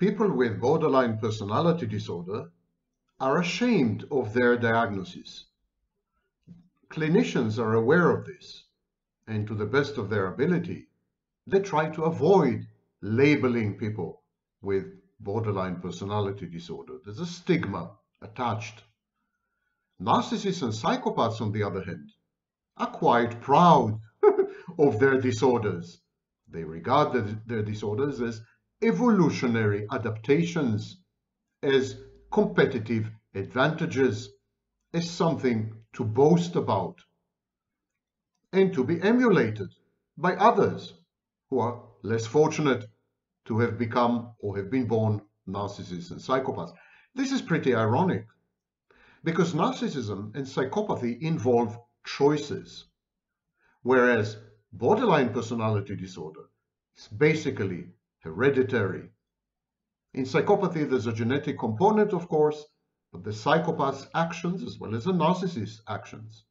people with borderline personality disorder are ashamed of their diagnosis. Clinicians are aware of this, and to the best of their ability, they try to avoid labeling people with borderline personality disorder. There's a stigma attached. Narcissists and psychopaths, on the other hand, are quite proud of their disorders. They regard their disorders as evolutionary adaptations, as competitive advantages, as something to boast about and to be emulated by others who are less fortunate to have become or have been born narcissists and psychopaths. This is pretty ironic because narcissism and psychopathy involve choices, whereas borderline personality disorder is basically hereditary. In psychopathy, there's a genetic component, of course, but the psychopath's actions, as well as the narcissist's actions,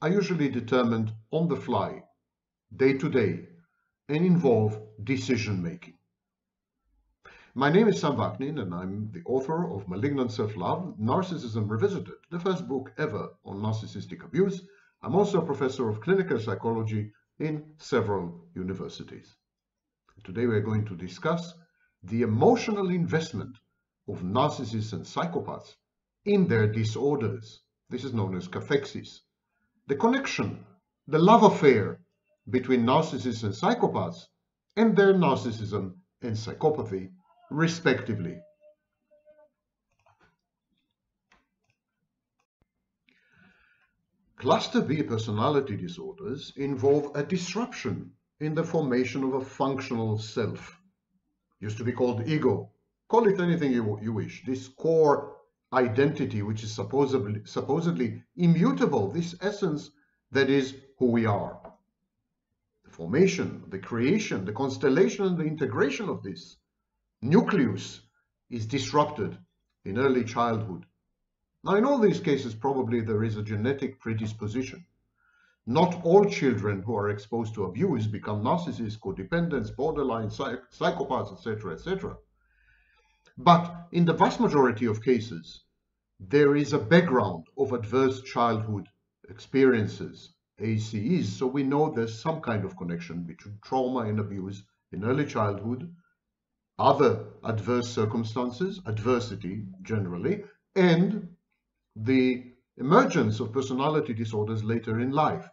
are usually determined on the fly, day to day, and involve decision-making. My name is Sam Vaknin, and I'm the author of Malignant Self-Love, Narcissism Revisited, the first book ever on narcissistic abuse. I'm also a professor of clinical psychology in several universities. Today we're going to discuss the emotional investment of narcissists and psychopaths in their disorders. This is known as cathexis. The connection, the love affair between narcissists and psychopaths and their narcissism and psychopathy, respectively. Cluster B personality disorders involve a disruption in the formation of a functional self. It used to be called ego. Call it anything you wish. This core identity, which is supposedly immutable, this essence that is who we are. The formation, the creation, the constellation, and the integration of this nucleus is disrupted in early childhood. Now, in all these cases, probably there is a genetic predisposition. Not all children who are exposed to abuse become narcissists, codependents, borderline, psychopaths, etc., etc. But in the vast majority of cases, there is a background of adverse childhood experiences, ACEs, so we know there's some kind of connection between trauma and abuse in early childhood, other adverse circumstances, adversity generally, and the emergence of personality disorders later in life.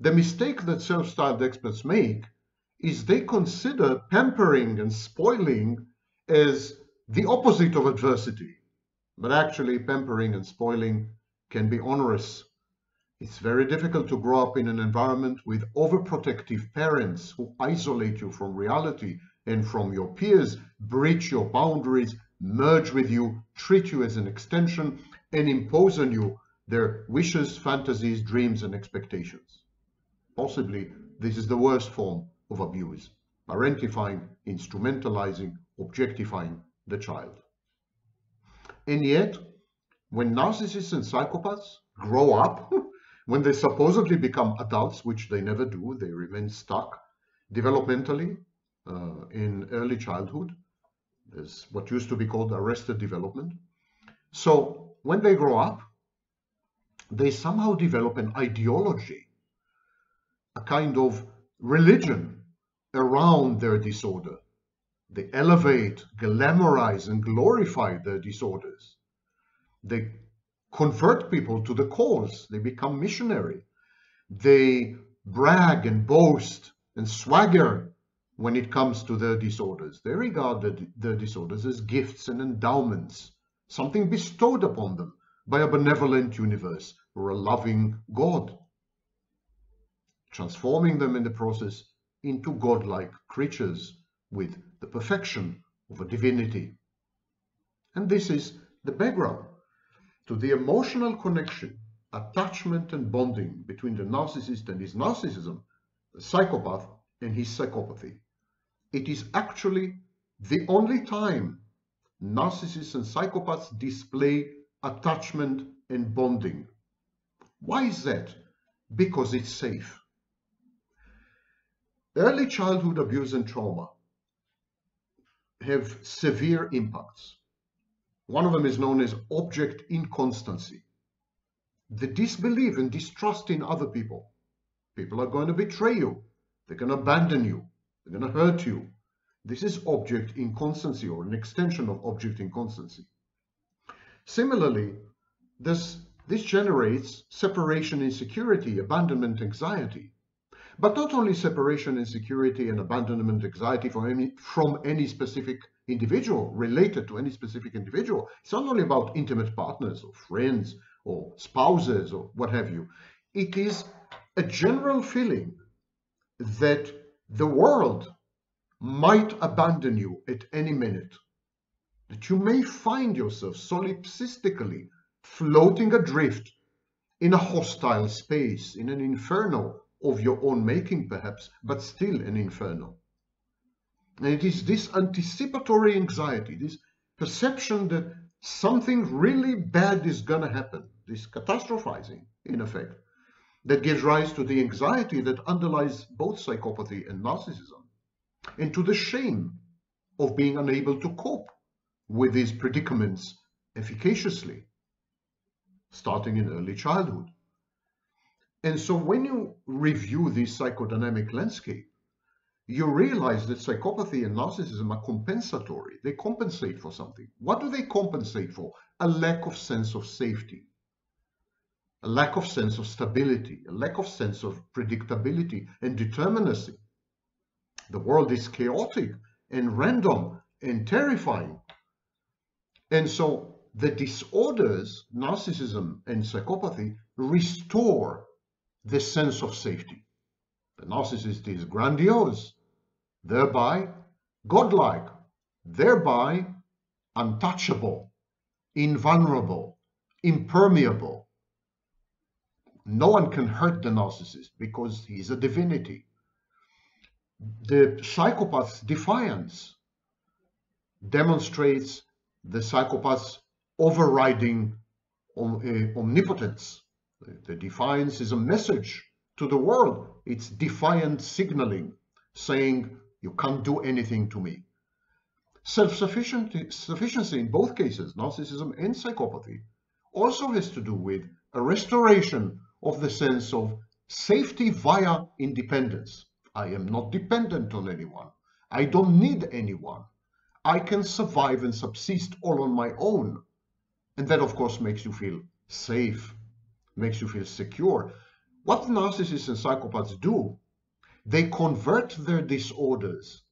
The mistake that self-styled experts make is they consider pampering and spoiling as the opposite of adversity, but actually pampering and spoiling can be onerous. It's very difficult to grow up in an environment with overprotective parents who isolate you from reality and from your peers, breach your boundaries, merge with you, treat you as an extension, and impose on you their wishes, fantasies, dreams, and expectations. Possibly, this is the worst form of abuse, parentifying, instrumentalizing, objectifying the child. And yet, when narcissists and psychopaths grow up, when they supposedly become adults, which they never do, they remain stuck developmentally in early childhood. There's what used to be called arrested development. So when they grow up, they somehow develop an ideology, a kind of religion around their disorder. They elevate, glamorize, and glorify their disorders. They convert people to the cause. They become missionary. They brag and boast and swagger when it comes to their disorders. They regard their disorders as gifts and endowments, something bestowed upon them by a benevolent universe or a loving God, transforming them in the process into godlike creatures with the perfection of a divinity. And this is the background to the emotional connection, attachment, and bonding between the narcissist and his narcissism, the psychopath and his psychopathy. It is actually the only time narcissists and psychopaths display attachment and bonding. Why is that? Because it's safe. Early childhood abuse and trauma have severe impacts. One of them is known as object inconstancy. The disbelief and distrust in other people. People are going to betray you. They're going to abandon you. They're going to hurt you. This is object inconstancy, or an extension of object inconstancy. Similarly, this generates separation, insecurity, abandonment, anxiety. But not only separation, insecurity, and abandonment, anxiety from any specific individual, related to any specific individual. It's not only about intimate partners or friends or spouses or what have you. It is a general feeling that the world might abandon you at any minute, that you may find yourself solipsistically floating adrift in a hostile space, in an inferno of your own making perhaps, but still an inferno. And it is this anticipatory anxiety, this perception that something really bad is going to happen, this catastrophizing in effect, that gives rise to the anxiety that underlies both psychopathy and narcissism, and to the shame of being unable to cope with these predicaments efficaciously, starting in early childhood. And so when you review this psychodynamic landscape, you realize that psychopathy and narcissism are compensatory. They compensate for something. What do they compensate for? A lack of sense of safety, a lack of sense of stability, a lack of sense of predictability and determinacy. The world is chaotic and random and terrifying. And so the disorders, narcissism and psychopathy, restore the sense of safety. The narcissist is grandiose, thereby godlike, thereby untouchable, invulnerable, impermeable. No one can hurt the narcissist because he is a divinity. The psychopath's defiance demonstrates the psychopath's overriding omnipotence. The defiance is a message to the world. It's defiant signaling, saying, you can't do anything to me. Self-sufficiency in both cases, narcissism and psychopathy, also has to do with a restoration of the sense of safety via independence. I am not dependent on anyone. I don't need anyone. I can survive and subsist all on my own. And that, of course, makes you feel safe, makes you feel secure. What narcissists and psychopaths do, they convert their disorders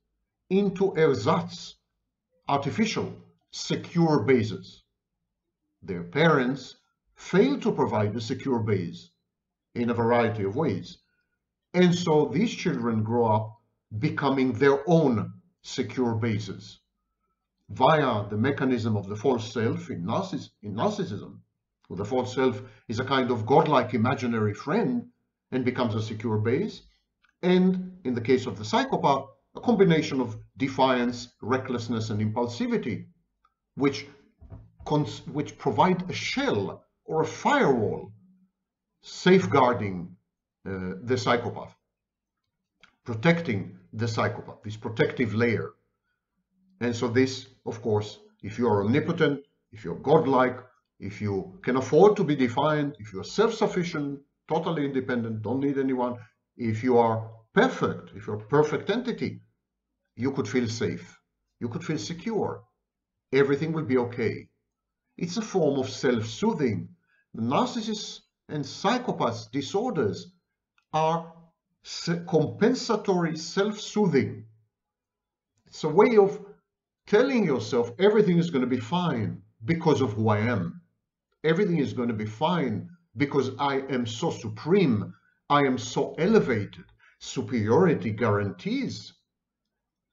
into ersatz, artificial, secure bases. Their parents fail to provide a secure base in a variety of ways. And so these children grow up becoming their own secure bases via the mechanism of the false self in narcissism. Well, the false self is a kind of godlike imaginary friend and becomes a secure base. And in the case of the psychopath, a combination of defiance, recklessness, and impulsivity, which provide a shell or a firewall safeguarding the psychopath, protecting the psychopath, this protective layer. And so this, of course, if you are omnipotent, if you're godlike, if you can afford to be defiant, if you're self-sufficient, totally independent, don't need anyone, if you are perfect, if you're a perfect entity, you could feel safe, you could feel secure, everything will be okay. It's a form of self-soothing. The narcissists and psychopaths' disorders are compensatory self-soothing. It's a way of telling yourself everything is going to be fine because of who I am. Everything is going to be fine because I am so supreme. I am so elevated. Superiority guarantees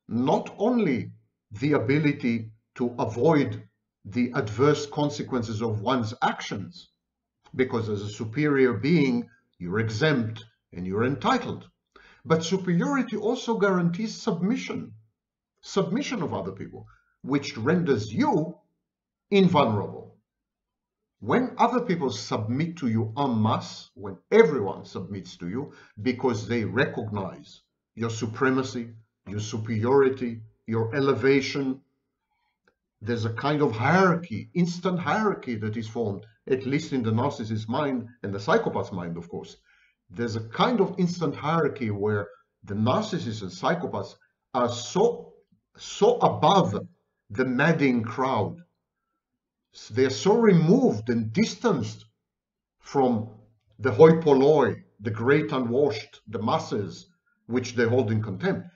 not only the ability to avoid the adverse consequences of one's actions, because as a superior being, you're exempt and you're entitled. But superiority also guarantees submission, submission of other people, which renders you invulnerable. When other people submit to you en masse, when everyone submits to you because they recognize your supremacy, your superiority, your elevation, there's a kind of hierarchy, instant hierarchy that is formed, at least in the narcissist's mind and the psychopath's mind, of course. There's a kind of instant hierarchy where the narcissists and psychopaths are so above the madding crowd. They're so removed and distanced from the hoi polloi, the great unwashed, the masses, which they hold in contempt,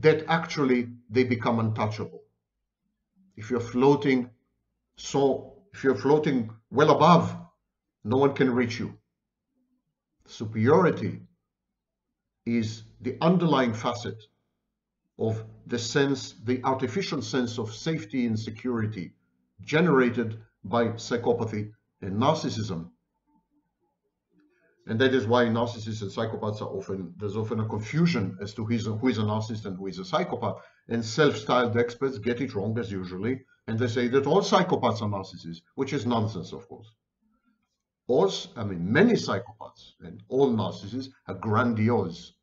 that actually they become untouchable. If you're floating well above, no one can reach you. Superiority is the underlying facet of the sense, the artificial sense of safety and security generated by psychopathy and narcissism. And that is why narcissists and psychopaths are often, there's often a confusion as to who is a narcissist and who is a psychopath. And self-styled experts get it wrong as usually, and they say that all psychopaths are narcissists, which is nonsense, of course. Many psychopaths and all narcissists are grandiose.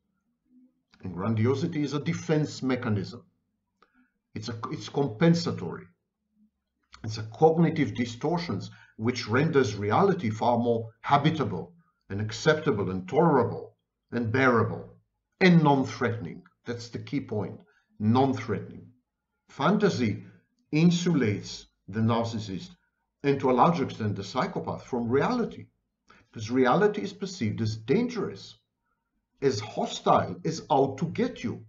And grandiosity is a defense mechanism. It's compensatory. It's a cognitive distortion which renders reality far more habitable and acceptable and tolerable and bearable and non-threatening. That's the key point, non-threatening. Fantasy insulates the narcissist and to a large extent the psychopath from reality, because reality is perceived as dangerous, as hostile, as out to get you.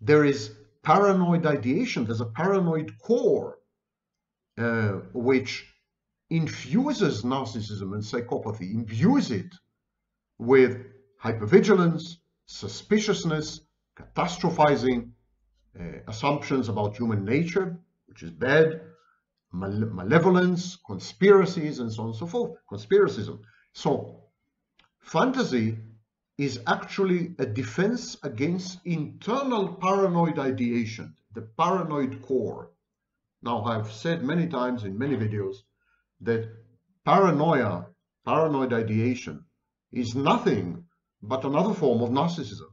There is paranoid ideation, there's a paranoid core which infuses narcissism and psychopathy, imbues it with hypervigilance, suspiciousness, catastrophizing, assumptions about human nature, which is bad, malevolence, conspiracies, and so on and so forth, conspiracism. So fantasy is actually a defense against internal paranoid ideation, the paranoid core. Now, I've said many times in many videos that paranoia, paranoid ideation, is nothing but another form of narcissism,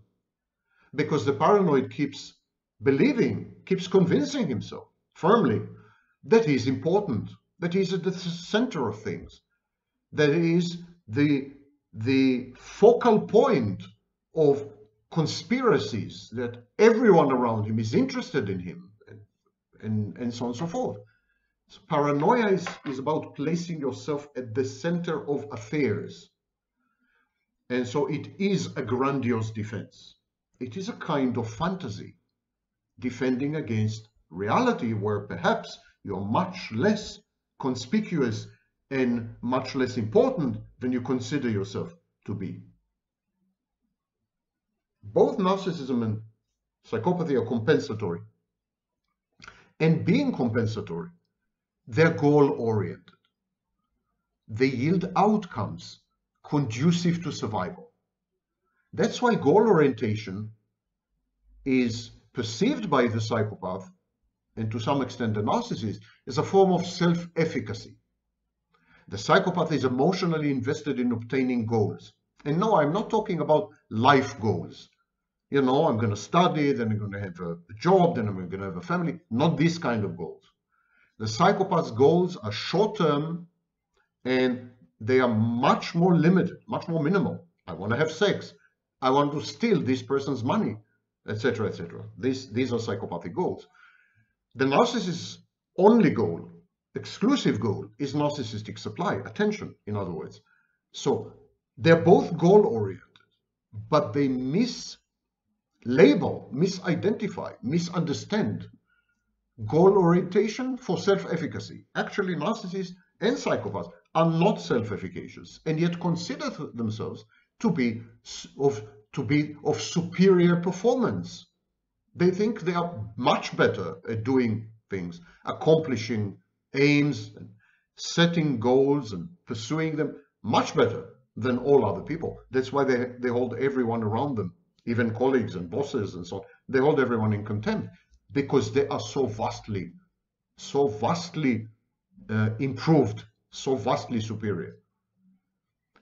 because the paranoid keeps believing, keeps convincing himself firmly that he is important, that he is at the center of things, that he is the focal point of conspiracies, that everyone around him is interested in him, and so on and so forth. So paranoia is about placing yourself at the center of affairs. And so it is a grandiose defense. It is a kind of fantasy, defending against reality where perhaps you're much less conspicuous and much less important than you consider yourself to be. Both narcissism and psychopathy are compensatory. And being compensatory, they're goal-oriented. They yield outcomes conducive to survival. That's why goal orientation is perceived by the psychopath, and to some extent the narcissist, as a form of self-efficacy. The psychopath is emotionally invested in obtaining goals. And no, I'm not talking about life goals. You know, I'm going to study, then I'm going to have a job, then I'm going to have a family. Not these kind of goals. The psychopath's goals are short-term and they are much more limited, much more minimal. I want to have sex. I want to steal this person's money, etc., etc. These are psychopathic goals. The narcissist's only goal, exclusive goal, is narcissistic supply, attention, in other words. So they're both goal-oriented, but they mislabel, misidentify, misunderstand goal orientation for self-efficacy. Actually, narcissists and psychopaths are not self-efficacious and yet consider themselves to be of superior performance. They think they are much better at doing things, accomplishing aims, and setting goals and pursuing them much better than all other people. That's why they hold everyone around them, even colleagues and bosses and so on. They hold everyone in contempt, because they are so vastly improved, so vastly superior.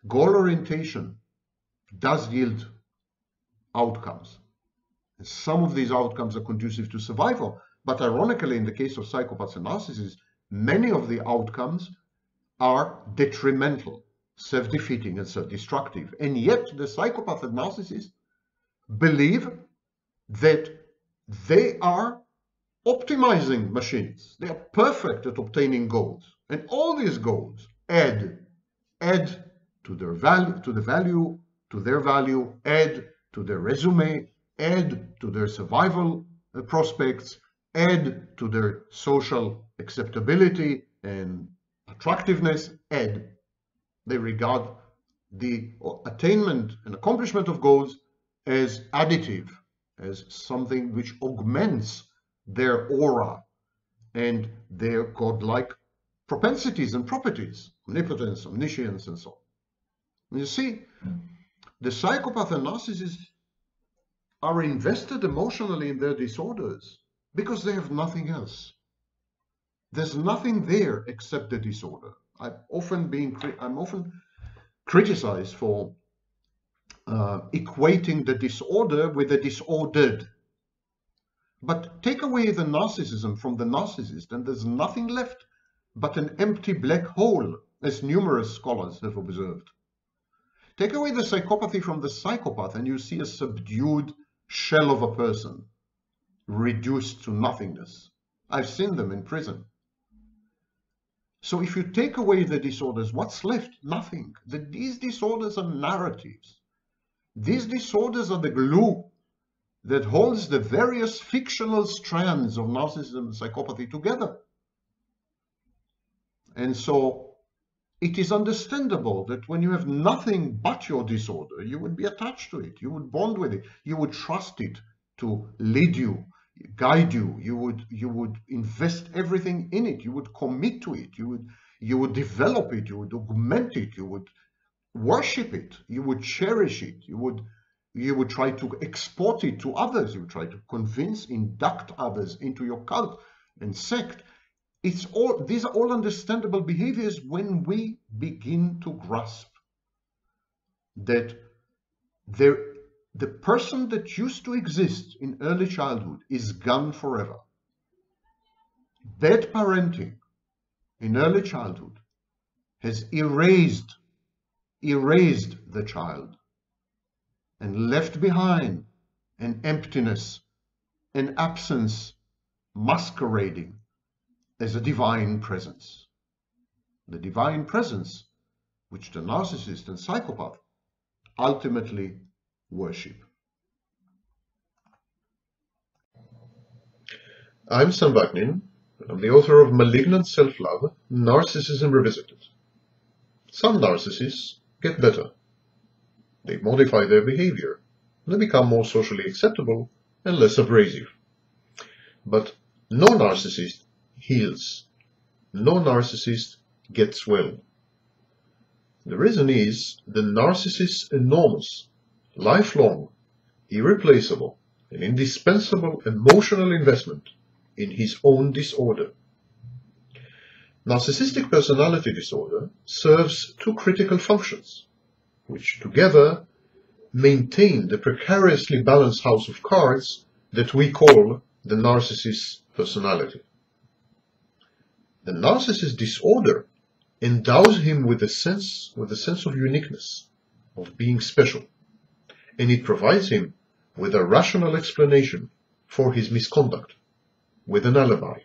Goal orientation does yield outcomes. And some of these outcomes are conducive to survival, But ironically, in the case of psychopaths and narcissists, many of the outcomes are detrimental, self-defeating and self-destructive. And yet the psychopath and narcissist believe that they are optimizing machines. They are perfect at obtaining goals. And all these goals add to their value, to their value, add to their resume, add to their survival prospects, add to their social acceptability and attractiveness, add. They regard the attainment and accomplishment of goals as additive, as something which augments their aura and their godlike propensities and properties, omnipotence, omniscience, and so on. And you see, the psychopath and narcissist are invested emotionally in their disorders because they have nothing else. There's nothing there except the disorder. I'm often criticized for equating the disorder with the disordered. But take away the narcissism from the narcissist and there's nothing left but an empty black hole, as numerous scholars have observed. Take away the psychopathy from the psychopath and you see a subdued shell of a person, reduced to nothingness. I've seen them in prison. So if you take away the disorders, what's left? Nothing. These disorders are narratives. These disorders are the glue that holds the various fictional strands of narcissism and psychopathy together. And so it is understandable that when you have nothing but your disorder, you would be attached to it, you would bond with it, you would trust it to lead you, guide you, you would invest everything in it, you would commit to it, you would develop it, you would augment it, you would worship it, you would cherish it, you would try to export it to others, you would try to convince, induct others into your cult and sect. These are all understandable behaviors when we begin to grasp that the person that used to exist in early childhood is gone forever. Bad parenting in early childhood has erased the child and left behind an emptiness, an absence masquerading as a divine presence. The divine presence which the narcissist and psychopath ultimately worship. I'm Sam Vaknin. I'm the author of Malignant Self-Love, Narcissism Revisited. Some narcissists get better. They modify their behavior. They become more socially acceptable and less abrasive. But no narcissist heals. No narcissist gets well. The reason is the narcissist's enormous, lifelong, irreplaceable, and indispensable emotional investment in his own disorder. Narcissistic personality disorder serves two critical functions, which together maintain the precariously balanced house of cards that we call the narcissist's personality. The narcissist's disorder endows him with a sense of uniqueness, of being special, and it provides him with a rational explanation for his misconduct, with an alibi.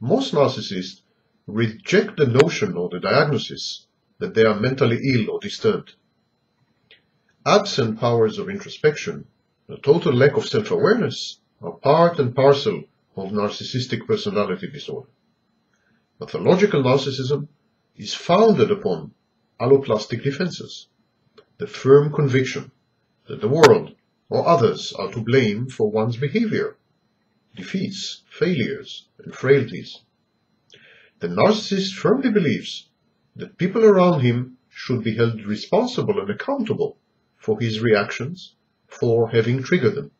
Most narcissists reject the notion or the diagnosis that they are mentally ill or disturbed. Absent powers of introspection, a total lack of self-awareness, are part and parcel of narcissistic personality disorder. Pathological narcissism is founded upon alloplastic defenses, the firm conviction that the world or others are to blame for one's behavior, defeats, failures, and frailties. The narcissist firmly believes that people around him should be held responsible and accountable for his reactions, for having triggered them.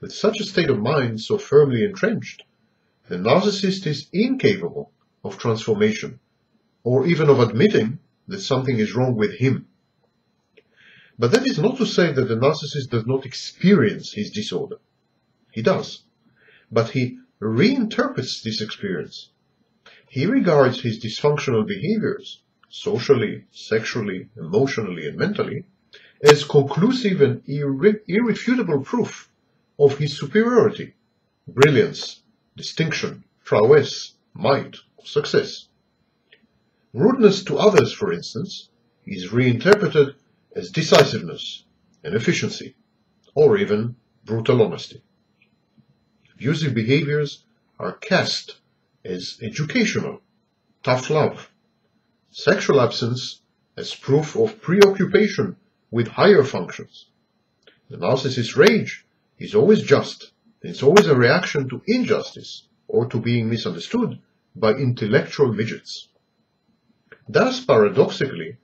With such a state of mind so firmly entrenched, the narcissist is incapable of transformation, or even of admitting that something is wrong with him. But that is not to say that the narcissist does not experience his disorder. He does. But he reinterprets this experience. He regards his dysfunctional behaviors, socially, sexually, emotionally, and mentally, as conclusive and irrefutable proof of his superiority, brilliance, distinction, prowess, might, success. Rudeness to others, for instance, is reinterpreted as decisiveness and efficiency, or even brutal honesty. Abusive behaviors are cast as educational, tough love, sexual absence as proof of preoccupation with higher functions. The narcissist's rage is always just. It's always a reaction to injustice or to being misunderstood by intellectual midgets. Thus, paradoxically,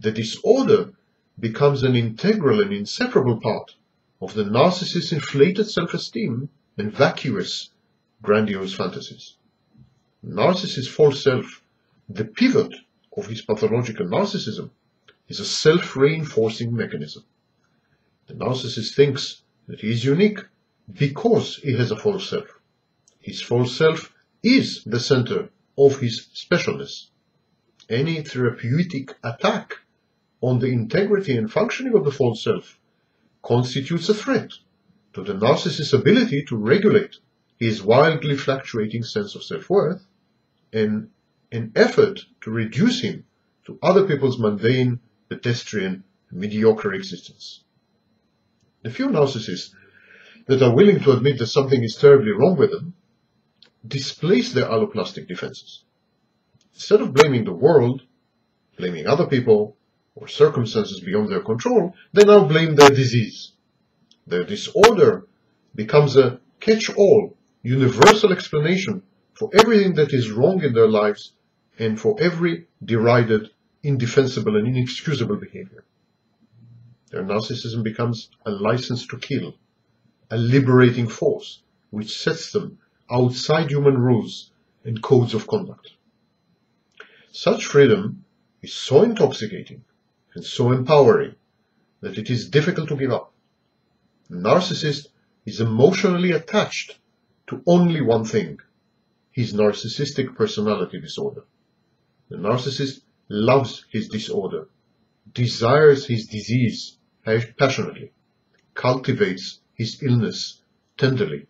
the disorder becomes an integral and inseparable part of the narcissist's inflated self-esteem and vacuous, grandiose fantasies. Narcissist's false self, the pivot of his pathological narcissism, is a self-reinforcing mechanism. The narcissist thinks that he is unique because he has a false self. His false self is the center of his specialness. Any therapeutic attack on the integrity and functioning of the false self constitutes a threat to the narcissist's ability to regulate his wildly fluctuating sense of self-worth, and an effort to reduce him to other people's mundane, pedestrian, mediocre existence. The few narcissists that are willing to admit that something is terribly wrong with them displace their alloplastic defenses. Instead of blaming the world, blaming other people, or circumstances beyond their control, they now blame their disease. Their disorder becomes a catch-all, universal explanation for everything that is wrong in their lives and for every derided, indefensible, and inexcusable behavior. Their narcissism becomes a license to kill, a liberating force which sets them outside human rules and codes of conduct. Such freedom is so intoxicating and so empowering that it is difficult to give up. The narcissist is emotionally attached to only one thing, his narcissistic personality disorder. The narcissist loves his disorder, desires his disease passionately, cultivates his illness tenderly,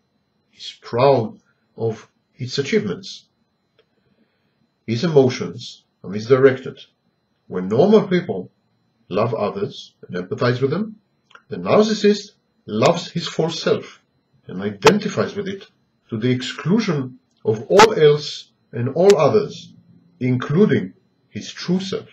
is proud of its achievements. His emotions are misdirected. When normal people love others and empathize with them, the narcissist loves his false self and identifies with it to the exclusion of all else and all others, including his true self.